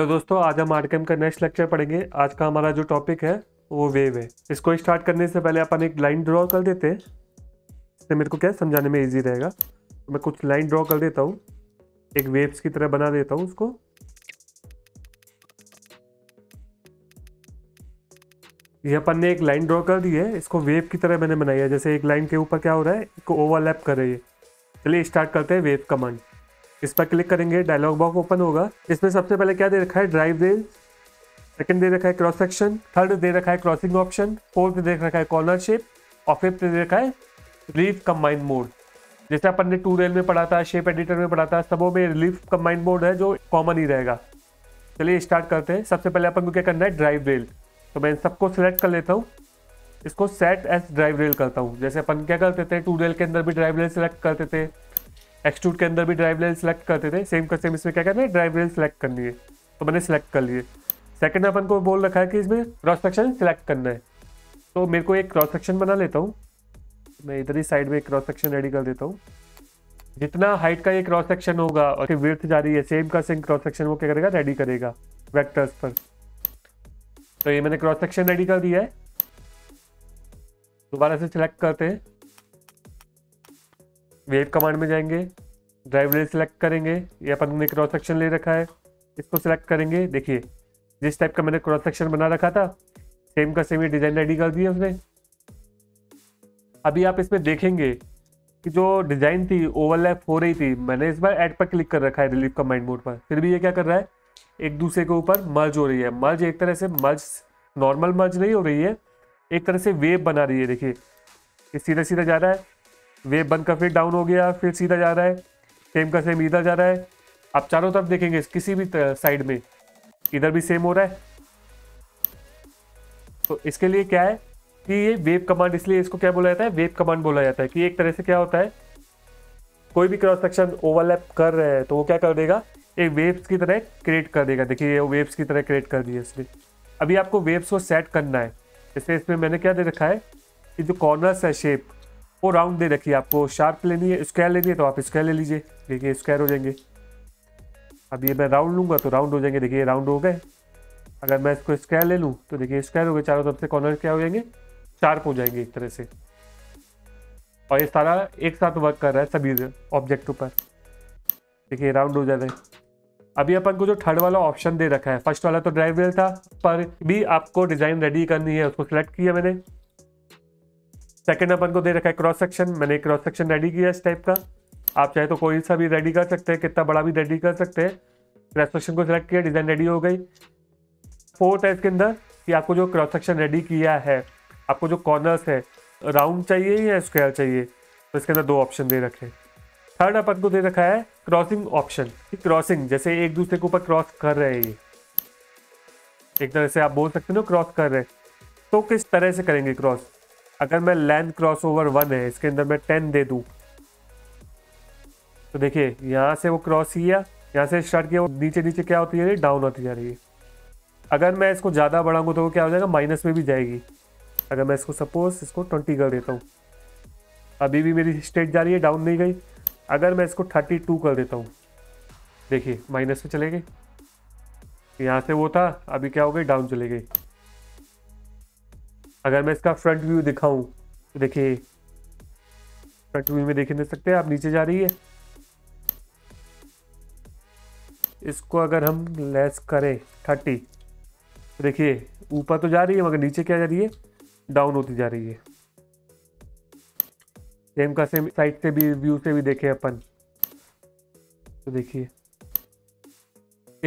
Hello दोस्तों, आज हम आर्टकैम का नेक्स्ट लेक्चर पढ़ेंगे। आज का हमारा जो टॉपिक है वो वेव है। इसको स्टार्ट करने से पहले अपन एक लाइन ड्रॉ कर देते हैं, इससे मेरे को क्या समझाने में इजी रहेगा। तो मैं कुछ लाइन ड्रॉ कर देता हूँ, एक वेव्स की तरह बना देता हूँ उसको। ये अपन ने एक लाइन ड्रॉ कर दी है, इसको वेव की तरह मैंने बनाई है। जैसे एक लाइन के ऊपर क्या हो रहा है, इसको ओवरलैप कर रही है। चलिए स्टार्ट करते हैं वेव कमांड। इस पर क्लिक करेंगे, डायलॉग बॉक्स ओपन होगा। इसमें सबसे पहले क्या दे रखा है, ड्राइव रेल। सेकंड दे रखा है क्रॉस सेक्शन, थर्ड दे रखा है क्रॉसिंग ऑप्शन, फोर्थ दे रखा है कॉर्नर शेप और फिफ्थ दे रखा है रिलीफ कंबाइंड मोड। जैसे अपन ने टू रेल में पढ़ा था, शेप एडिटर में पढ़ा था, सबों में रिलीफ कंबाइंड मोड है जो कॉमन ही रहेगा। चलिए स्टार्ट करते हैं। सबसे पहले अपन को क्या करना है, ड्राइव रेल। तो मैं इन सबको सिलेक्ट कर लेता हूँ, इसको सेट एज ड्राइव रेल करता हूँ। जैसे अपन क्या करते थे, टू रेल के अंदर भी ड्राइव रेल सेलेक्ट करते थे, एक्सट्रूड के अंदर भी ड्राइव रेल सेलेक्ट करते थे। सेम का सेम इसमें क्या करना है, ड्राइव रेल सेलेक्ट करनी है। तो मैंने सेलेक्ट कर लिए। सेकंड अपन को बोल रखा है कि इसमें क्रॉस सेक्शन सिलेक्ट करना है, तो मेरे को एक क्रॉस सेक्शन बना लेता हूँ। मैं इधर ही साइड में एक क्रॉस सेक्शन रेडी कर देता हूँ। जितना हाइट का ये क्रॉस सेक्शन होगा और विड्थ जा रही है, सेम का सेम क्रॉस सेक्शन वो क्या करेगा, रेडी करेगा वेक्टर्स पर। तो ये मैंने क्रॉस सेक्शन रेडी कर दिया है। दोबारा से सिलेक्ट करते हैं, वेव कमांड में जाएंगे, ड्राइव रेल सिलेक्ट करेंगे। ये अपन ने क्रॉस सेक्शन ले रखा है, इसको सिलेक्ट करेंगे। देखिए जिस टाइप का मैंने क्रॉस सेक्शन बना रखा था, सेम का सेम ये डिज़ाइन रेडी कर दिया उसने। अभी आप इसमें देखेंगे कि जो डिज़ाइन थी ओवरलैप हो रही थी। मैंने इस बार ऐड पर क्लिक कर रखा है रिलीफ कमांड मोड पर, फिर भी ये क्या कर रहा है, एक दूसरे के ऊपर मर्ज हो रही है। मर्ज एक तरह से, मर्ज नॉर्मल मर्ज नहीं हो रही है, एक तरह से वेव बना रही है। देखिए ये सीधा सीधा जा रहा है, वेव बनकर फिर डाउन हो गया, फिर सीधा जा रहा है, सेम का सेम इधर जा रहा है। आप चारों तरफ देखेंगे किसी भी साइड में, इधर भी सेम हो रहा है। तो इसके लिए क्या है कि ये वेव कमांड, इसलिए इसको क्या बोला जाता है, वेव कमांड बोला जाता है। कि एक तरह से क्या होता है, कोई भी क्रॉस सेक्शन ओवरलैप कर रहे हैं तो वो क्या कर देगा, एक वेव्स की तरह क्रिएट कर देगा। देखिए ये वेव्स की तरह क्रिएट कर दी है इसने। अभी आपको वेव्स को सेट करना है। जैसे इसमें मैंने क्या दे रखा है कि जो कॉर्नर्स है शेप वो राउंड दे रखी है। आपको शार्प लेनी है, स्क्वायर लेनी है, तो आप स्क्वायर ले लीजिए। देखिए स्क्वायर हो जाएंगे। अब ये मैं राउंड लूँगा तो राउंड हो जाएंगे। देखिए राउंड हो गए। अगर मैं इसको स्क्वायर ले लूँ तो देखिए स्क्वायर हो गए, चारों तरफ से कॉर्नर क्या हो जाएंगे, शार्प हो जाएंगे एक तरह से। और ये सारा एक साथ वर्क कर रहा है सभी ऑब्जेक्टों पर। देखिए राउंड हो जा रहे हैं। अभी अपन को जो थर्ड वाला ऑप्शन दे रखा है, फर्स्ट वाला तो ड्राइव रेल था, पर भी आपको डिज़ाइन रेडी करनी है, उसको सिलेक्ट किया मैंने। सेकंड अपन को दे रखा है क्रॉस सेक्शन, मैंने क्रॉस सेक्शन रेडी किया इस टाइप का। आप चाहे तो कोई सा भी रेडी कर सकते हैं, कितना बड़ा भी रेडी कर सकते हैं। क्रॉस सेक्शन को सिलेक्ट किया, डिज़ाइन रेडी हो गई। फोर्थ है इसके अंदर कि आपको जो क्रॉस सेक्शन रेडी किया है, आपको जो कॉर्नर्स है राउंड चाहिए या स्क्वायर चाहिए, तो इसके अंदर दो ऑप्शन दे रखे हैं। थर्ड अपन को दे रखा है क्रॉसिंग ऑप्शन, क्रॉसिंग जैसे एक दूसरे के ऊपर क्रॉस कर रहे हैं, ये एक तरह से आप बोल सकते हो क्रॉस कर रहे हैं। तो किस तरह से करेंगे क्रॉस, अगर मैं लेंथ क्रॉस ओवर 1 है, इसके अंदर मैं 10 दे दूं तो देखिए यहाँ से वो क्रॉस किया, यहाँ से स्टार्ट किया, नीचे नीचे क्या होती है, डाउन होती जा रही है। अगर मैं इसको ज़्यादा बढ़ाऊँगा तो वो क्या हो जाएगा, माइनस में भी जाएगी। अगर मैं इसको सपोज इसको 20 कर देता हूँ, अभी भी मेरी स्ट्रेट जा रही है, डाउन नहीं गई। अगर मैं इसको 32 कर देता हूँ, देखिए माइनस में चले गए। यहाँ से वो था, अभी क्या हो गई, डाउन चले गई। अगर मैं इसका फ्रंट व्यू दिखाऊँ तो देखिए फ्रंट व्यू में देख नहीं सकते आप, नीचे जा रही है। इसको अगर हम लेस करें 30, तो देखिए ऊपर तो जा रही है मगर नीचे क्या जा रही है, डाउन होती जा रही है। सेम का सेम साइड से भी, व्यू से भी देखे अपन तो देखिए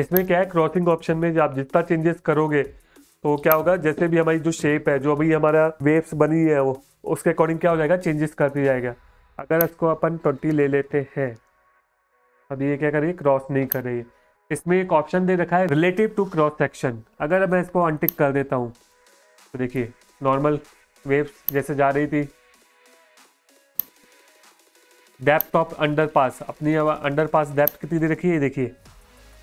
इसमें क्या है, क्रॉसिंग ऑप्शन में आप जितना चेंजेस करोगे तो क्या होगा, जैसे भी हमारी जो शेप है, जो अभी हमारा वेव्स बनी है, वो उसके अकॉर्डिंग क्या हो जाएगा, चेंजेस करती जाएगा। अगर इसको अपन 20 ले लेते हैं, अब ये क्या कर रही है, क्रॉस नहीं कर रही है। इसमें एक ऑप्शन दे रखा है रिलेटिव टू क्रॉस सेक्शन, अगर मैं इसको अनटिक कर देता हूँ तो देखिए नॉर्मल वेव्स जैसे जा रही थी। डेप्थ ऑफ अंडरपास, अपनी अंडरपास डेप्थ कितनी दे रखी है, देखिए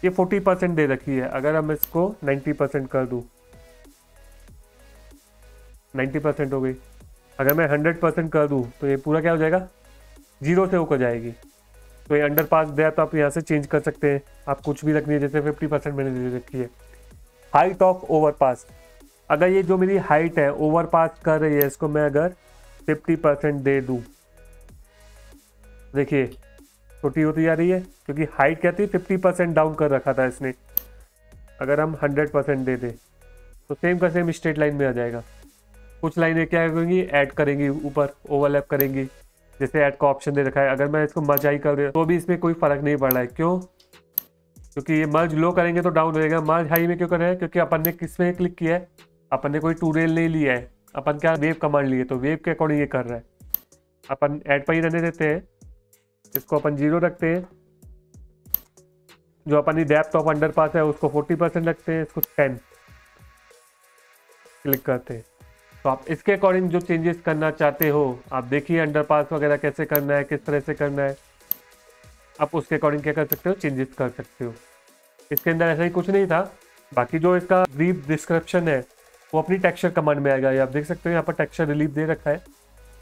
ये 40% दे रखी है। अगर हम इसको 90% कर दूं, 90% हो गई। अगर मैं 100% कर दूं तो ये पूरा क्या हो जाएगा, जीरो से होकर जाएगी। कोई अंडरपास दिया तो आप यहाँ से चेंज कर सकते हैं, आप कुछ भी रखनी है, जैसे 50% मैंने दे रखी है। हाइट ऑफ ओवरपास, अगर ये जो मेरी हाइट है ओवरपास कर रही है, इसको मैं अगर 50% दे दूँ, देखिए छोटी होती जा रही है क्योंकि हाइट क्या थी 50% डाउन कर रखा था इसने। अगर हम 100% दे दें तो सेम का सेम स्ट्रेट लाइन में आ जाएगा। कुछ लाइनें क्या होंगी ऐड करेंगी, ऊपर ओवरलैप करेंगी, जैसे ऐड का ऑप्शन दे रखा है। अगर मैं इसको मर्ज आई कर दे तो भी इसमें कोई फर्क नहीं पड़ रहा है, क्यों? क्योंकि ये मर्ज लो करेंगे तो डाउन रहेगा। मर्ज हाई में क्यों कर रहे हैं? क्योंकि अपन ने किस में क्लिक किया है, अपन ने कोई टू रेल नहीं लिया है, अपन क्या वेव कमांड लिए, तो वेव के अकॉर्डिंग ये कर रहा है। अपन ऐड पर ही रहने देते हैं, इसको अपन 0 रखते हैं। जो अपनी डेप्थ ऑफ अंडरपास है उसको 40% रखते हैं, इसको 10 क्लिक करते हैं। तो आप इसके अकॉर्डिंग जो चेंजेस करना चाहते हो, आप देखिए अंडरपास वगैरह कैसे करना है, किस तरह से करना है, आप उसके अकॉर्डिंग क्या कर सकते हो, चेंजेस कर सकते हो। इसके अंदर ऐसा ही कुछ नहीं था। बाकी जो इसका ब्रीफ डिस्क्रिप्शन है वो अपनी टेक्सचर कमांड में आएगा। आप देख सकते हो यहाँ पर टेक्सचर रिलीफ दे रखा है,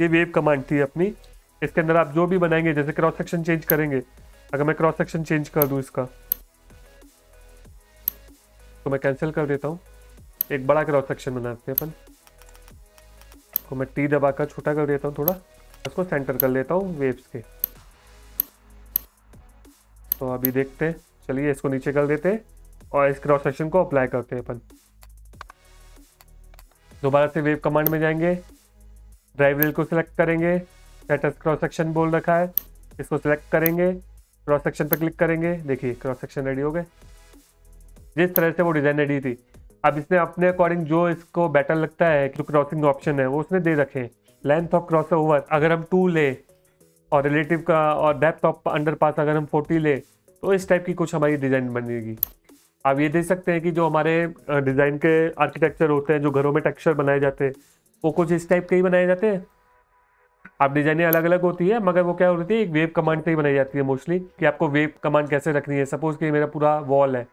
ये वेव कमांड थी अपनी। इसके अंदर आप जो भी बनाएंगे, जैसे क्रॉस सेक्शन चेंज करेंगे, अगर मैं क्रॉस सेक्शन चेंज कर दूं इसका, तो मैं कैंसिल कर देता हूँ। एक बड़ा क्रॉस सेक्शन बनाते हैं अपन, तो मैं टी दबाकर छोटा कर देता हूँ थोड़ा, उसको सेंटर कर लेता हूँ वेव्स के। तो अभी देखते हैं, चलिए इसको नीचे कर देते हैं और इस क्रॉस सेक्शन को अप्लाई करते हैं अपन। दोबारा से वेव कमांड में जाएंगे, ड्राइव रेल को सिलेक्ट करेंगे, सेटस क्रॉस सेक्शन बोल रखा है, इसको सिलेक्ट करेंगे, क्रॉस सेक्शन पर क्लिक करेंगे, देखिए क्रॉस सेक्शन रेडी हो गए, जिस तरह से वो डिज़ाइन रेडी थी। अब इसने अपने अकॉर्डिंग जो इसको बेटर लगता है, जो क्रॉसिंग ऑप्शन है वो उसने दे रखे। लेंथ ऑफ क्रॉस ओवर अगर हम 2 ले और रिलेटिव का, और डेप्थ ऑफ अंडरपास अगर हम 40 ले, तो इस टाइप की कुछ हमारी डिज़ाइन बनेगी। आप ये देख सकते हैं कि जो हमारे डिज़ाइन के आर्किटेक्चर होते हैं, जो घरों में टेक्सचर बनाए जाते हैं, वो कुछ इस टाइप के ही बनाए जाते हैं। आप डिजाइनें अलग अलग होती है, मगर वो क्या होती है, एक वेव कमांड से ही बनाई जाती है मोस्टली, कि आपको वेव कमांड कैसे रखनी है। सपोज कि मेरा पूरा वॉल है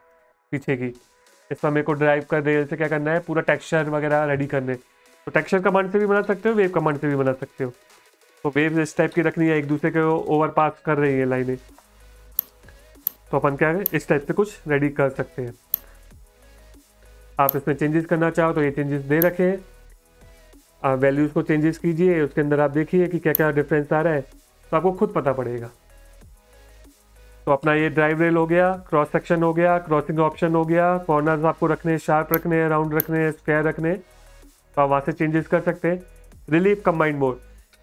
पीछे की, इसमें मेरे को ड्राइव कर रेल से क्या करना है, पूरा टेक्सचर वगैरह रेडी करने, तो टेक्सचर कमांड से भी बना सकते हो, वेव कमांड से भी बना सकते हो। तो वेव इस टाइप की रखनी है, एक दूसरे के ओवरपास कर रही है लाइनें, तो अपन क्या है इस टाइप से कुछ रेडी कर सकते हैं। आप इसमें चेंजेस करना चाहो तो ये चेंजेस दे रखें, आप वैल्यूज़ को चेंजेस कीजिए, उसके अंदर आप देखिए कि क्या क्या डिफरेंस आ रहा है, तो आपको खुद पता पड़ेगा। तो अपना ये ड्राइव रेल हो गया, क्रॉस सेक्शन हो गया, क्रॉसिंग ऑप्शन हो गया, कॉर्नर्स आपको रखने, शार्प रखने, राउंड रखने, स्क्वायर रखने, तो आप वहाँ से चेंजेस कर सकते हैं। रिलीफ कम्बाइंड मोड,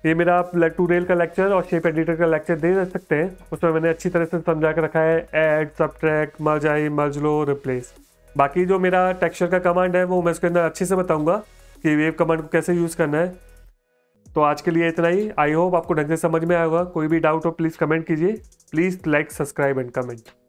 ये मेरा टू रेल का लेक्चर और शेप एडिटर का लेक्चर दे सकते हैं, उसमें मैंने अच्छी तरह से समझा कर रखा है, add, subtract, merge high, merge low, replace. बाकी जो मेरा टेक्सचर का कमांड है वो मैं उसके अंदर अच्छे से बताऊँगा कि वेव कमांड को कैसे यूज़ करना है। तो आज के लिए इतना ही। आई होप आपको ढंग से समझ में आएगा। कोई भी डाउट हो प्लीज़ कमेंट कीजिए। Please like, subscribe and comment.